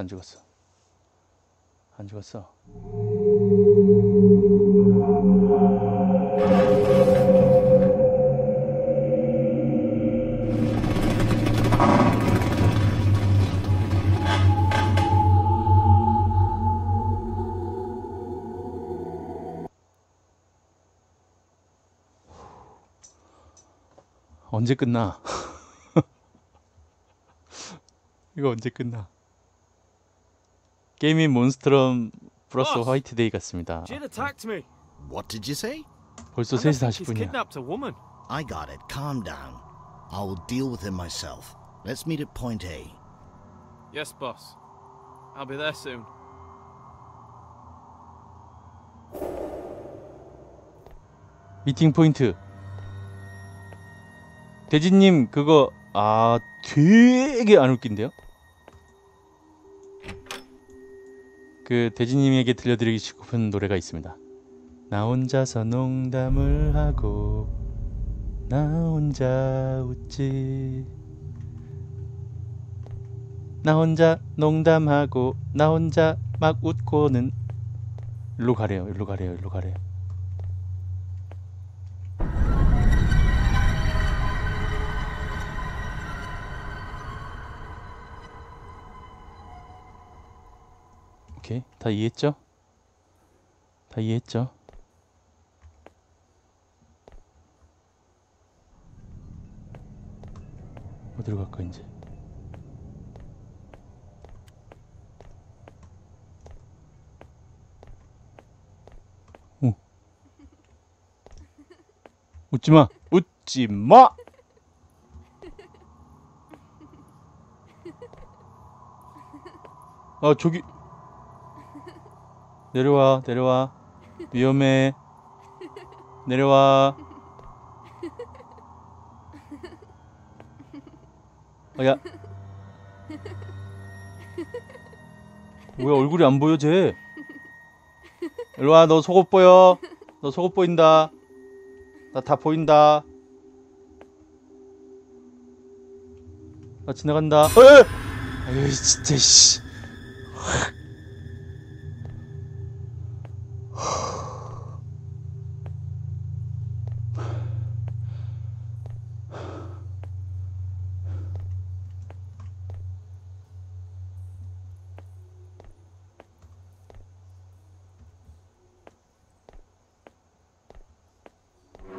안 죽었어. 안 죽었어. 언제 끝나? 이거 언제 끝나? 게임인 몬스터럼 플러스 화이트데이 같습니다. What did you say? 벌써 3시 40분이야. I got it. Calm down. I will deal with him myself. Let's meet at point A. Yes, boss. I'll be there soon. 미팅 포인트. 대진님 그거 아 되게 안 웃긴데요? 그 대진님에게 들려드리고 싶은 노래가 있습니다. 나 혼자서 농담을 하고 나 혼자 웃지. 나 혼자 농담하고 나 혼자 막 웃고는. 일로 가래요. 일로 가래요. 일로 가래요. 오케이, 다 이해했죠? 다 이해했죠? 어디로 갈까 이제? 오. 웃지 마, 웃지 마. 아 저기. 내려와, 내려와. 위험해. 내려와. 아, 야. 뭐야, 얼굴이 안 보여, 쟤. 일로와, 너 속옷 보여. 너 속옷 보인다. 나 다 보인다. 나 지나간다. 어이! 아유, 진짜, 씨.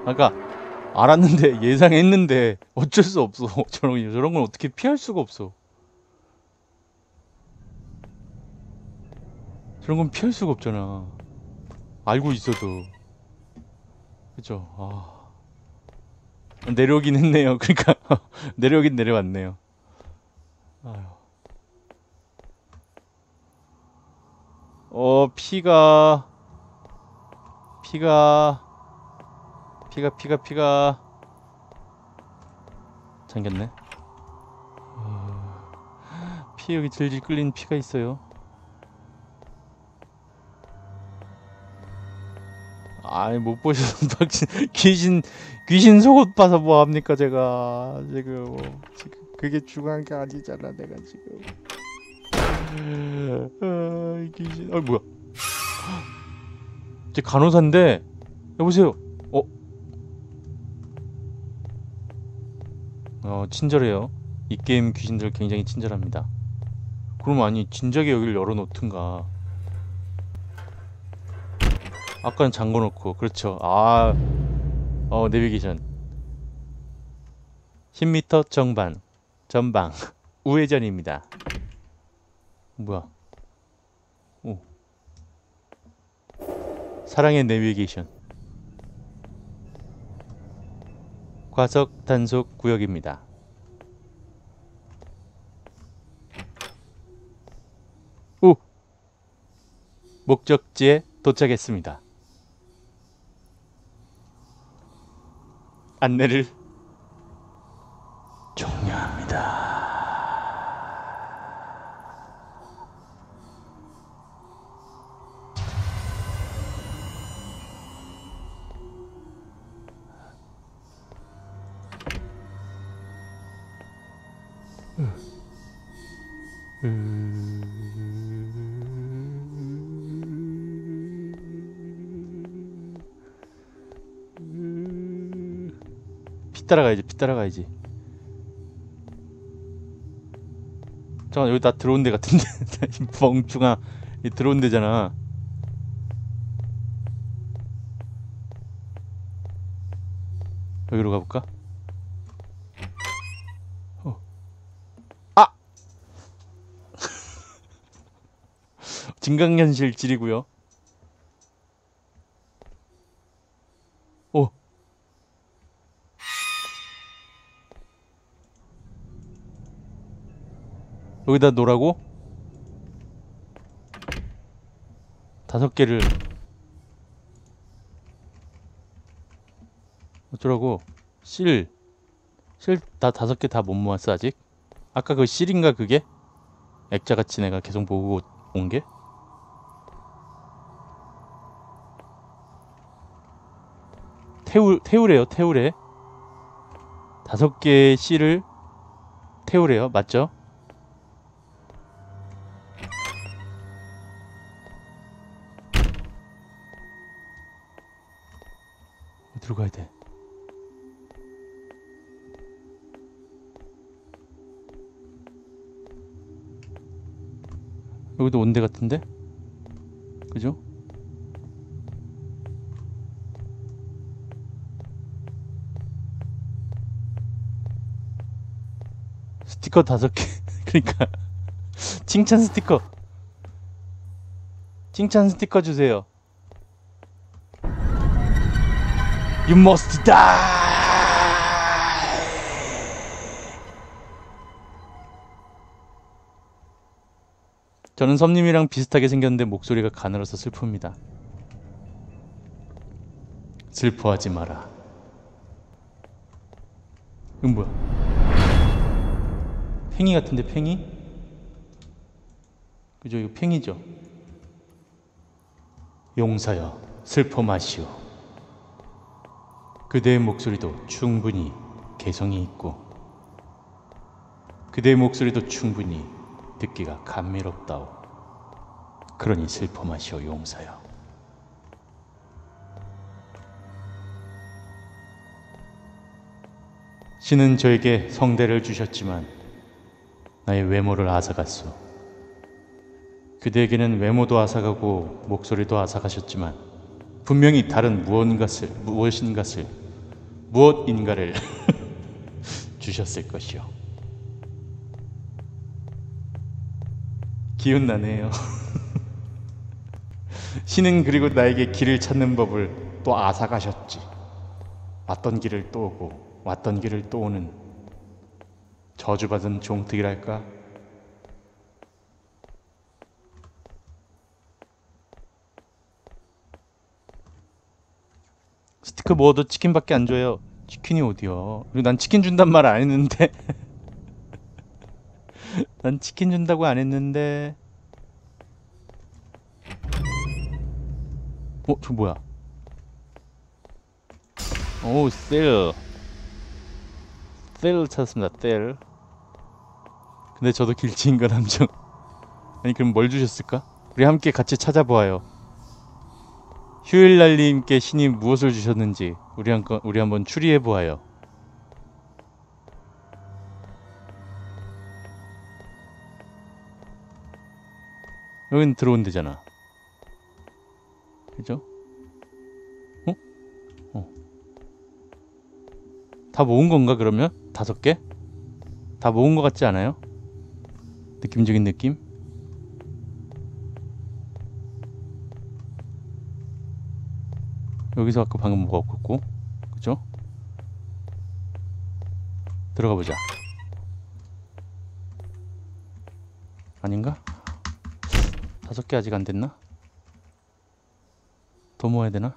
아까 알았는데, 예상했는데 어쩔 수 없어. 저런 건 어떻게 피할 수가 없어. 저런 건 피할 수가 없잖아. 알고 있어도. 그쵸? 아... 내려오긴 했네요. 그러니까 내려오긴 내려왔네요. 아유. 피가 잠겼네. 피 여기 질질 끌린 피가 있어요. 아이 못 보셔서 귀신 속옷 봐서 뭐 합니까 제가 지금 그게 중요한 게 아니잖아 내가 지금. 아, 귀신. 아 뭐야? 제 간호사인데 여보세요. 친절해요. 이 게임 귀신들 굉장히 친절합니다. 그럼 아니 진작에 여길 열어놓든가. 아까는 잠궈놓고. 그렇죠. 아... 내비게이션 10m 전방 우회전입니다. 뭐야. 오. 사랑의 내비게이션. 과속 단속 구역입니다. 오! 목적지에 도착했습니다. 안내를 종료합니다. 따라가야지, 빛 따라가야지. 잠깐, 여기 다 들어온 데 같은데. 멍충아, 이 들어온 데잖아. 여기로 가볼까? 아! 증강현실 지리고요. 오! 여기다 놓으라고? 5개를 어쩌라고? 실 다 5개 다 못 모았어 아직? 아까 그 실인가 그게? 액자같이 내가 계속 보고 온 게? 태우래요. 태우래. 5개의 실을 태우래요. 맞죠? 어디로 가야 돼? 여기도 온데 같은데? 그죠? 스티커 5개. 그러니까 칭찬 스티커. 칭찬 스티커 주세요. You must die. 저는 섭님이랑 비슷하게 생겼는데 목소리가 가늘어서 슬픕니다. 슬퍼하지 마라. 이건 뭐야? 팽이 같은데 팽이? 그죠? 이거 팽이죠? 용사여, 슬퍼 마시오. 그대의 목소리도 충분히 개성이 있고 그대의 목소리도 충분히 듣기가 감미롭다오. 그러니 슬퍼 마시오 용사여. 신은 저에게 성대를 주셨지만 나의 외모를 앗아갔소. 그대에게는 외모도 앗아가고 목소리도 앗아가셨지만 분명히 다른 무엇인가를 주셨을 것이요. 기운나네요. 신은 그리고 나에게 길을 찾는 법을 또 앗아가셨지. 왔던 길을 또 오고 왔던 길을 또 오는 저주받은 종특이랄까. 스티커 뭐도 치킨밖에 안 줘요. 치킨이 어디요? 그리고 난 치킨 준단 말 안 했는데. 난 치킨 준다고 안 했는데. 어? 저 뭐야? 오, 셀. 셀을 찾았습니다. 셀. 근데 저도 길치인간 함정. 아니 그럼 뭘 주셨을까? 우리 함께 같이 찾아보아요. 휴일날님께 신이 무엇을 주셨는지 우리 한번 추리해보아요. 여긴 들어온 데잖아. 그죠? 어? 어. 다 모은 건가 그러면? 5개? 다 모은 거 같지 않아요? 느낌적인 느낌? 여기서 아까 방금 뭐가 없었고, 그죠? 들어가 보자. 아닌가? 5개 아직 안 됐나? 더 모아야 되나?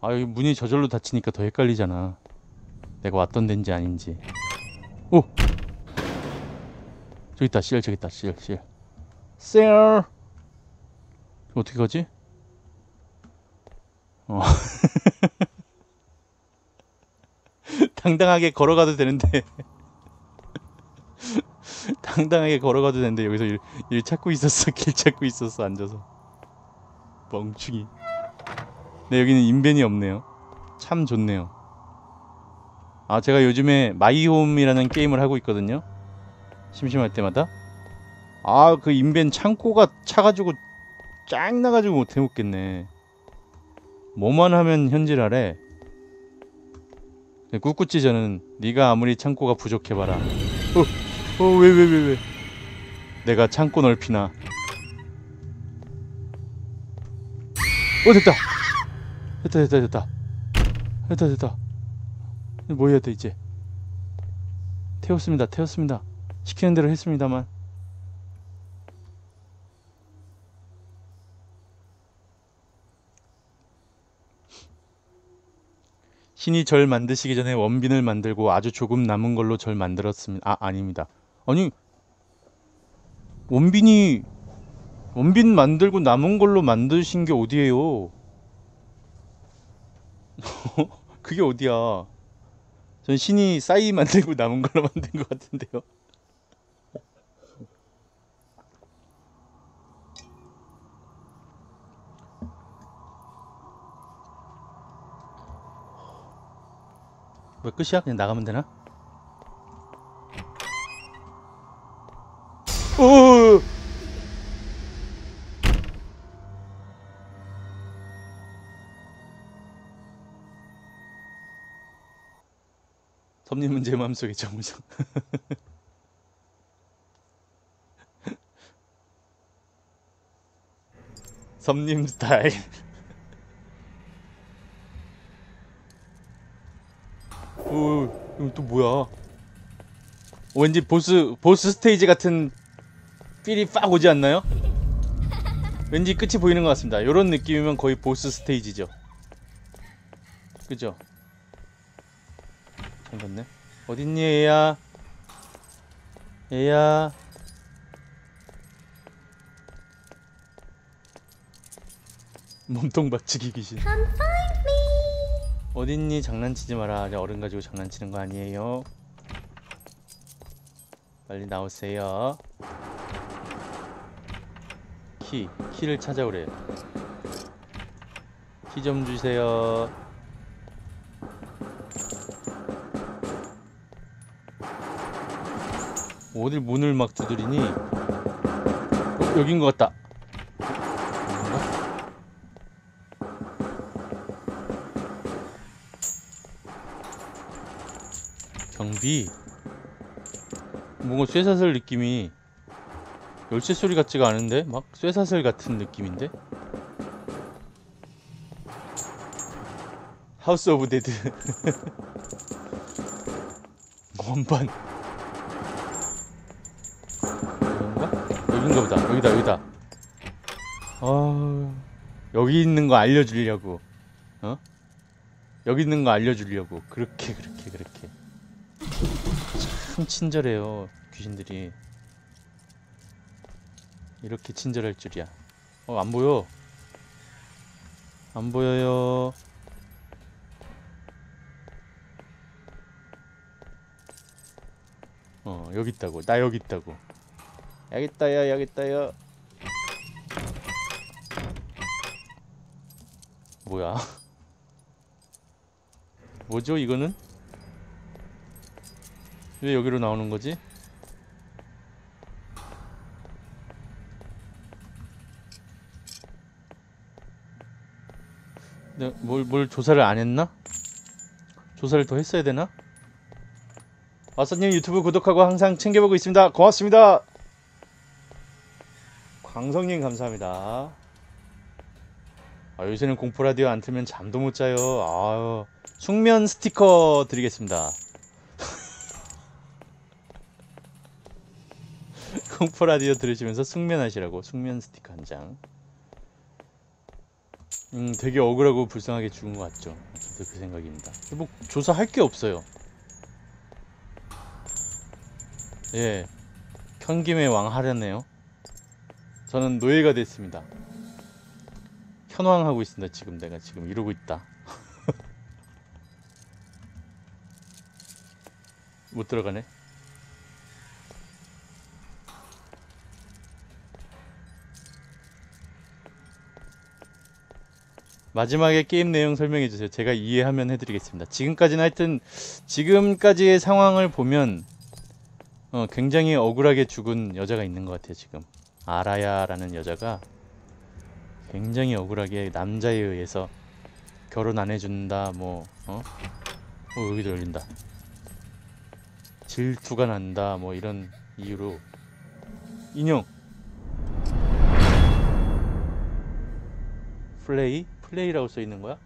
아, 여기 문이 저절로 닫히니까 더 헷갈리잖아. 내가 왔던 데인지 아닌지. 오! 저기 있다, 실, 저기 있다, 실. 셀 어떻게 가지? 당당하게 걸어가도 되는데. 당당하게 걸어가도 되는데 여기서 일 찾고 있었어. 길 찾고 있었어. 앉아서 멍충이. 네, 여기는 인벤이 없네요. 참 좋네요. 아, 제가 요즘에 마이홈이라는 게임을 하고 있거든요. 심심할 때마다. 아, 그 인벤 창고가 차가지고 짱 나가지고 못 해먹겠네. 뭐만 하면 현질하래. 꿋꿋이 저는 네가 아무리 창고가 부족해봐라. 왜. 내가 창고 넓히나. 됐다. 뭐 해야 돼 이제. 태웠습니다. 시키는 대로 했습니다만. 신이 절 만드시기 전에 원빈을 만들고 아주 조금 남은 걸로 절 만들었습니다. 아, 아닙니다. 아니, 원빈 만들고 남은 걸로 만드신 게 어디예요? 그게 어디야? 전 신이 싸이 만들고 남은 걸로 만든 것 같은데요. 왜 끝이야? 그냥 나가면 되나? 오! 섭님은 제 마음속에 정우성. 섭님 스타일. 이거 또 뭐야? 왠지 보스 스테이지 같은 필이 빡 오지 않나요? 왠지 끝이 보이는 것 같습니다. 요런 느낌이면 거의 보스 스테이지죠. 그죠? 잠깐네. 어딨니 얘야? 얘야? 몸통 박치기 귀신. 어딨니? 장난치지 마라. 어른 가지고 장난치는 거 아니에요. 빨리 나오세요. 키를 찾아오래요. 키 좀 주세요. 어딜 문을 막 두드리니? 여긴 것 같다. 경비? 뭔가 쇠사슬 느낌이 열쇠 소리 같지가 않은데? 막 쇠사슬 같은 느낌인데? 하우스 오브 데드. 원반. 여긴가? 여긴가 보다. 여기다. 아, 여기 있는 거 알려주려고. 어? 여기 있는 거 알려주려고. 그렇게. 참 친절해요 귀신들이. 이렇게 친절할 줄이야. 안보여. 안보여요. 여기있다고. 나 여기있다고. 여기있다요. 뭐야. 뭐죠 이거는? 왜 여기로 나오는 거지? 내가 뭘 조사를 안 했나? 조사를 더 했어야 되나? 왓섭님 유튜브 구독하고 항상 챙겨보고 있습니다. 고맙습니다. 광성님 감사합니다. 아, 요새는 공포라디오 안 틀면 잠도 못 자요. 아유, 숙면 스티커 드리겠습니다. 공포라디오 들으시면서 숙면하시라고 숙면 스티커 한 장. 되게 억울하고 불쌍하게 죽은 것 같죠? 저도 그 생각입니다. 뭐 조사할 게 없어요. 예, 현김의 왕 하려네요. 저는 노예가 됐습니다. 현황하고 있습니다. 지금 내가 지금 이러고 있다. 못 들어가네. 마지막에 게임 내용 설명해주세요. 제가 이해하면 해드리겠습니다. 지금까지는 하여튼 지금까지의 상황을 보면 굉장히 억울하게 죽은 여자가 있는 것 같아요. 지금 아라야라는 여자가 굉장히 억울하게 남자에 의해서 결혼 안 해준다 뭐 여기도 열린다 질투가 난다 뭐 이런 이유로 인형 플레이? 플레이라고 써있는 거야?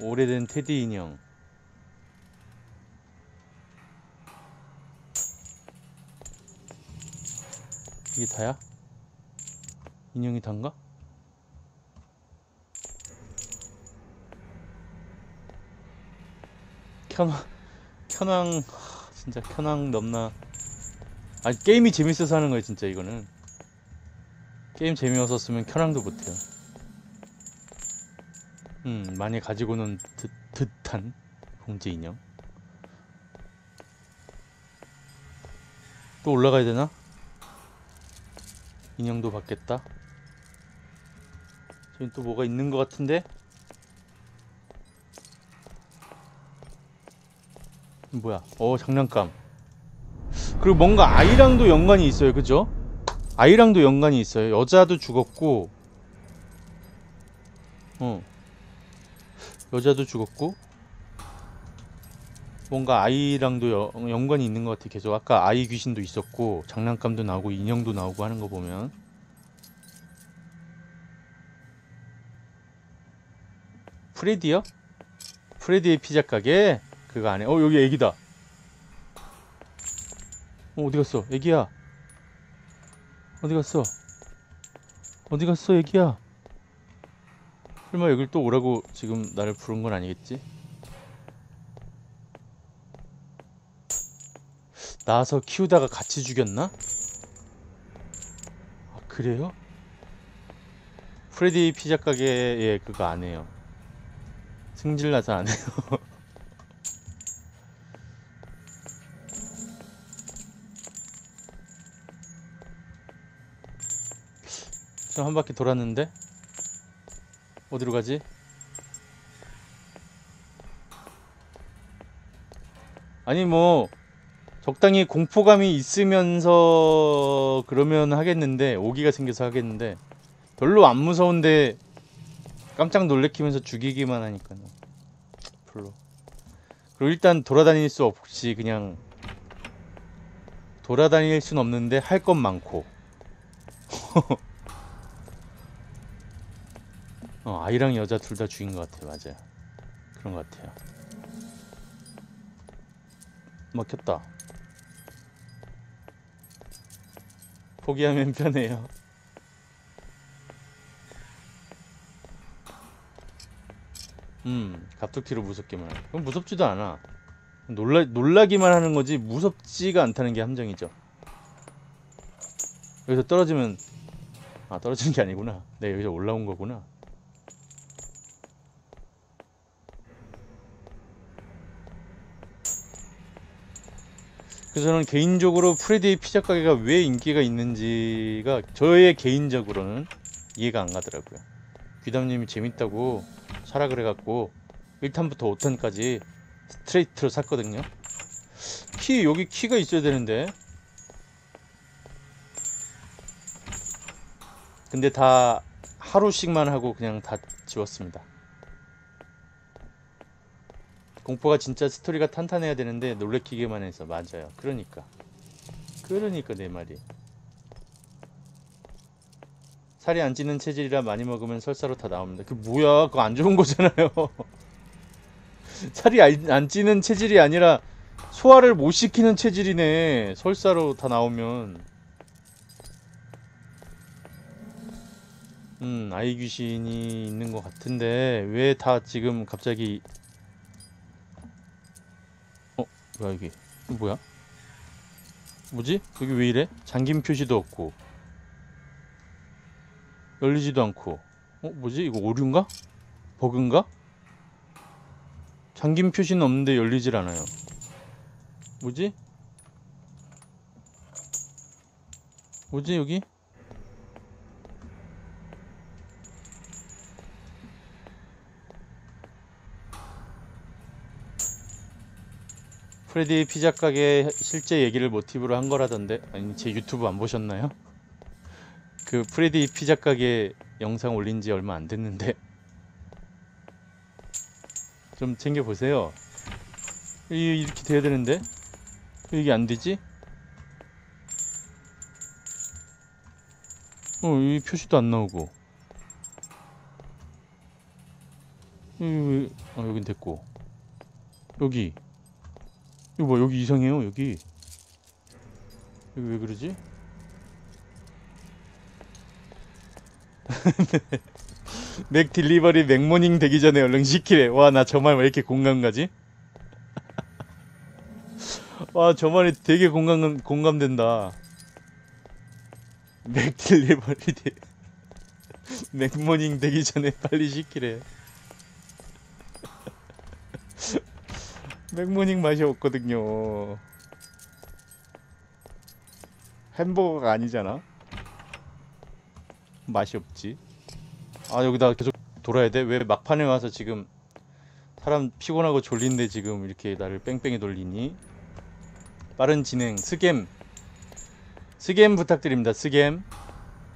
오래된 테디 인형 이게 다야? 인형이 단가? 현황 진짜 현황 넘나. 아니 게임이 재밌어서 하는 거야 진짜. 이거는 게임 재미없었으면 현황도 못해요. 많이 가지고 노는 듯한 봉지 인형. 또 올라가야 되나? 인형도 받겠다. 저기 또 뭐가 있는 것 같은데? 뭐야? 장난감. 그리고 뭔가 아이랑도 연관이 있어요. 그죠? 아이랑도 연관이 있어요. 여자도 죽었고 여자도 죽었고 뭔가 아이랑도 연관이 있는 것 같아. 계속 아까 아이 귀신도 있었고 장난감도 나오고 인형도 나오고 하는 거 보면 프레디요? 프레디의 피자 가게? 그거 안에 여기 애기다. 어디 갔어 애기야? 어디 갔어? 어디 갔어 애기야? 설마 여길 또 오라고 지금 나를 부른 건 아니겠지? 나서 키우다가 같이 죽였나? 아 그래요? 프레디 피자 가게에 그거 안 해요. 승질나서 안 해요. 좀 한 바퀴 돌았는데? 어디로 가지? 아니 뭐 적당히 공포감이 있으면서 그러면 하겠는데, 오기가 생겨서 하겠는데 별로 안 무서운데 깜짝 놀래키면서 죽이기만 하니까요. 별로. 그리고 일단 돌아다닐 수 없이 그냥 돌아다닐 순 없는데 할 것 많고 아이랑 여자 둘 다 죽인 것 같아요. 맞아요. 그런 것 같아요. 막혔다. 포기하면 편해요. 갑툭튀로 무섭기만 해. 그럼 무섭지도 않아. 놀라기만 하는 거지 무섭지가 않다는 게 함정이죠. 여기서 떨어지면 떨어지는 게 아니구나. 네, 여기서 올라온 거구나. 그래서 저는 개인적으로 프레디의 피자 가게가 왜 인기가 있는지가 저의 개인적으로는 이해가 안 가더라고요. 귀담님이 재밌다고 사라 그래갖고 1탄부터 5탄까지 스트레이트로 샀거든요. 여기 키가 있어야 되는데. 근데 다 하루씩만 하고 그냥 다 지웠습니다. 공포가 진짜 스토리가 탄탄해야 되는데 놀래키기만 해서. 맞아요. 그러니까 내 말이. 살이 안 찌는 체질이라 많이 먹으면 설사로 다 나옵니다. 그 뭐야, 그거 안 좋은 거잖아요. 살이 안 찌는 체질이 아니라 소화를 못 시키는 체질이네. 설사로 다 나오면. 아이 귀신이 있는 것 같은데 왜 다 지금 갑자기 뭐야 이게? 뭐야? 뭐지? 여기 왜 이래? 잠긴 표시도 없고 열리지도 않고. 뭐지? 이거 오류인가? 버그인가? 잠긴 표시는 없는데 열리질 않아요. 뭐지? 뭐지 여기? 프레디 피자 가게 실제 얘기를 모티브로 한 거라던데. 아니 제 유튜브 안 보셨나요? 그 프레디 피자 가게 영상 올린 지 얼마 안 됐는데 좀 챙겨보세요. 이렇게 돼야 되는데 왜 이게 안 되지? 이 표시도 안 나오고. 여긴 됐고. 여기. 이거 뭐 여기 이상해요, 여기. 여기 왜 그러지? 맥 딜리버리 맥모닝 되기 전에 얼른 시키래. 와, 나 저 말 왜 이렇게 공감 가지? 와, 저 말이 되게 공감된다. 맥 딜리버리 맥모닝 되기 전에 빨리 시키래. 맥모닝 맛이 없거든요. 햄버거가 아니잖아. 맛이 없지. 아 여기다 계속 돌아야 돼? 왜 막판에 와서 지금 사람 피곤하고 졸린데 지금 이렇게 나를 뺑뺑이 돌리니? 빠른 진행 스겜 부탁드립니다. 스겜.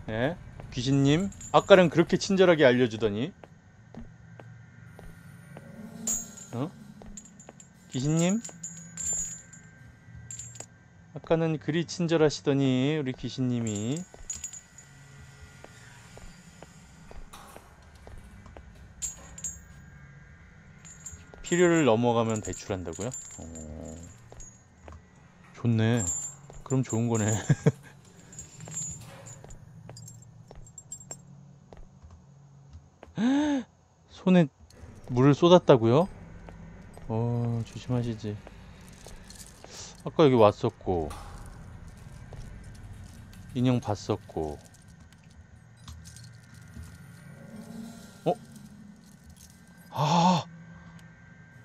예? 귀신님 아까는 그렇게 친절하게 알려주더니. 어? 귀신님 아까는 그리 친절하시더니 우리 귀신님이. 필요를 넘어가면 배출한다고요? 좋네. 그럼 좋은 거네. 손에 물을 쏟았다고요? 조심하시지. 아까 여기 왔었고 인형 봤었고.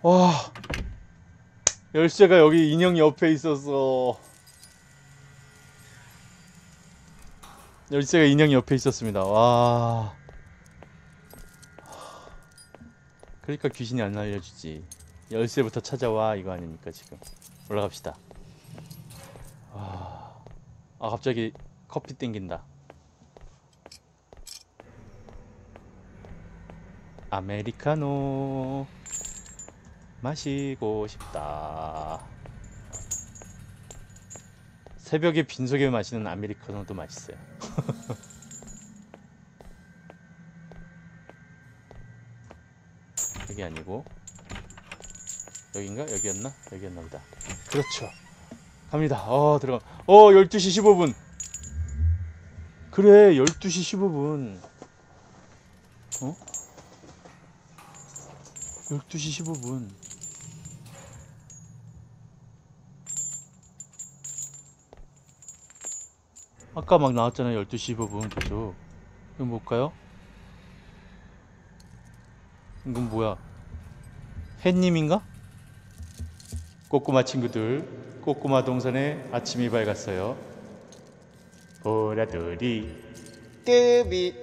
와 열쇠가 여기 인형 옆에 있었어. 열쇠가 인형 옆에 있었습니다. 와. 그러니까 귀신이 안 알려주지. 열쇠부터 찾아와 이거 아닙니까 지금. 올라갑시다. 와. 아 갑자기 커피 땡긴다. 아메리카노 마시고 싶다. 새벽에 빈속에 마시는 아메리카노도 맛있어요. 여기 아니고 여긴가? 여기였나? 여기였나 보다. 그렇죠. 갑니다. 들어가. 12시 15분. 그래 12시 15분. 12시 15분. 아까 막 나왔잖아요. 12시 15분 계속. 이건 뭘까요? 이건 뭐야? 햇님인가? 꼬꼬마 친구들, 꼬꼬마 동산에 아침이 밝았어요. 보라돌이 뜨비.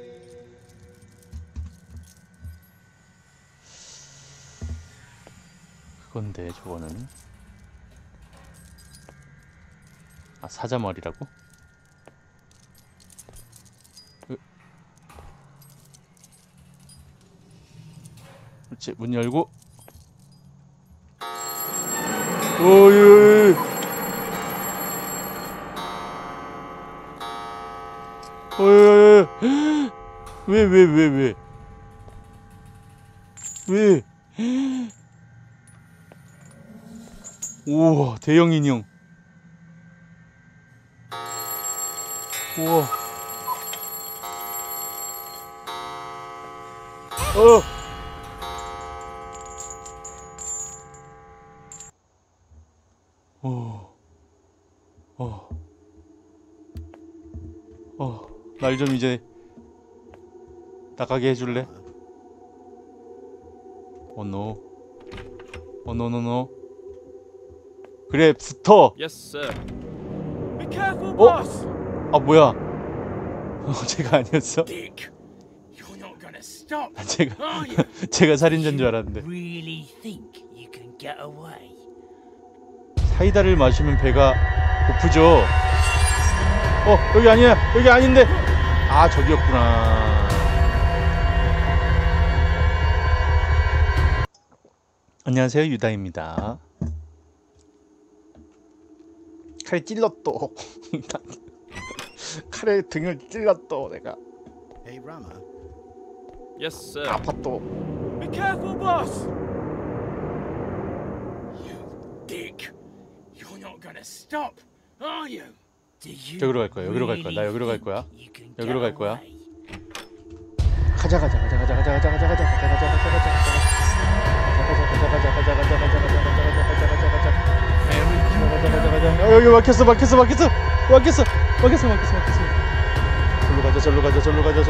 그건데 저거는. 아 사자머리라고? 그렇지. 문 열고. 왜? 우와 대형 인형. 우와. 날 좀 이제 나가게 해줄래? 노. 노. 그래 붙어. Yes sir. Be careful, boss. 아 뭐야? 제가 아니었어? 제가 살인자인 줄 알았는데. 사이다를 마시면 배가 고프죠. 여기 아니야. 여기 아닌데. 아 저기였구나. 안녕하세요, 유다입니다. 칼에 찔렀어. 칼에 등을 찔렀어 내가. Hey Rama. Yes sir. 아팠어. Be careful, boss. You dick. You're not gonna stop, are you? 여기로 갈 거야. 여기로 갈 거야. 나 여기로 갈 거야. 여기로 갈 거야. 가자 가자 가자 가자 가자 가자 가자 가자 가자 가자 가자. 가자. 여기 막혔어. 절로 가자, 절로 가자.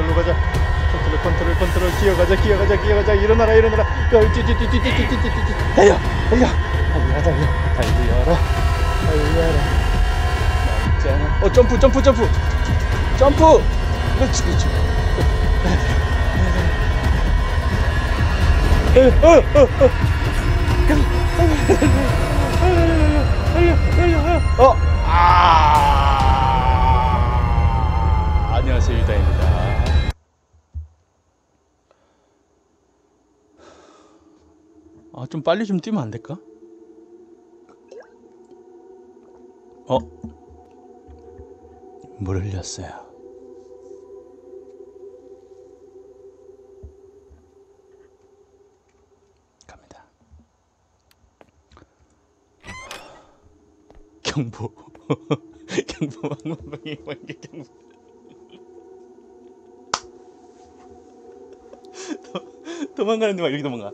컨트롤, 기어가자. 일어나라. 야, 찌. 달려. 달려라. 있잖아. 점프. 그렇지. 안녕하세요, 유다입니다. 아, 좀 빨리 좀 뛰면 안 될까? 물 흘렸어요. 경보. 경보. 방방이 뭔게 경보. 도망가는데 막 이렇게 도망가.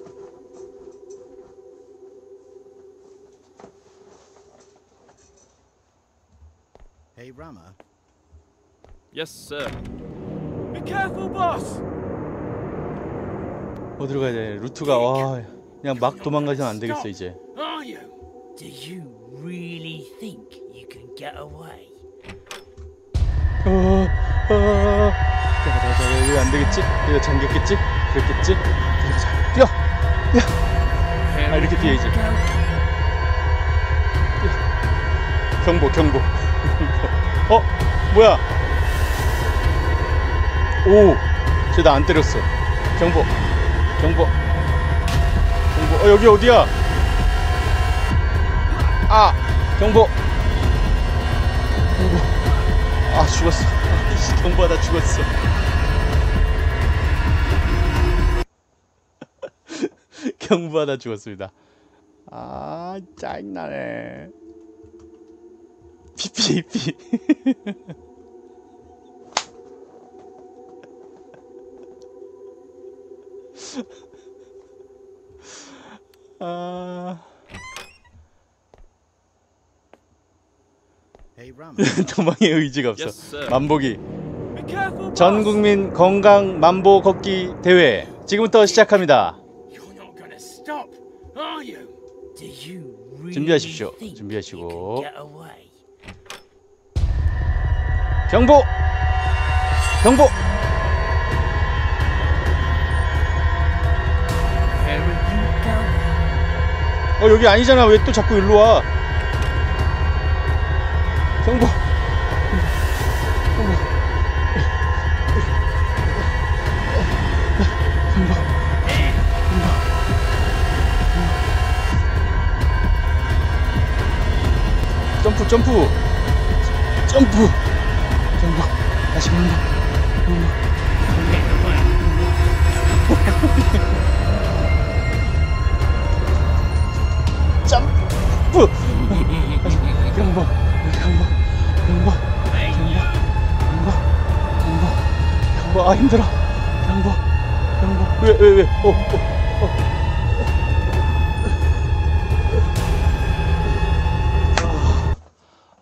Hey Rama. Yes sir. Be careful, boss. 어디로 가야 돼? 루트가 와. 그냥 막 도망가선 안 되겠어 이제. Really think you can get away? 이거 안 되겠지? 이거 잠겼겠지? 그랬겠지? 뛰어! 아 이렇게 뛰어야지. 경보. 뭐야? 오, 쟤 나 안 때렸어. 경보. 여기 어디야? 아! 경보! 아 죽었어. 경보하다 죽었어. 경보하다 죽었습니다. 아 짜증나네. 피피피. 아... 도망의 의지가 없어. 만보기 전국민 건강 만보 걷기 대회 지금부터 시작합니다. 준비하십시오. 준비하시고 경보 여기 아니잖아. 왜 또 자꾸 일로 와? 경보 점프 경보 다시 경보 점프 경보 아 힘들어 경보 왜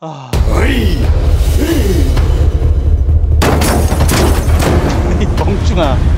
아. 이 멍충아.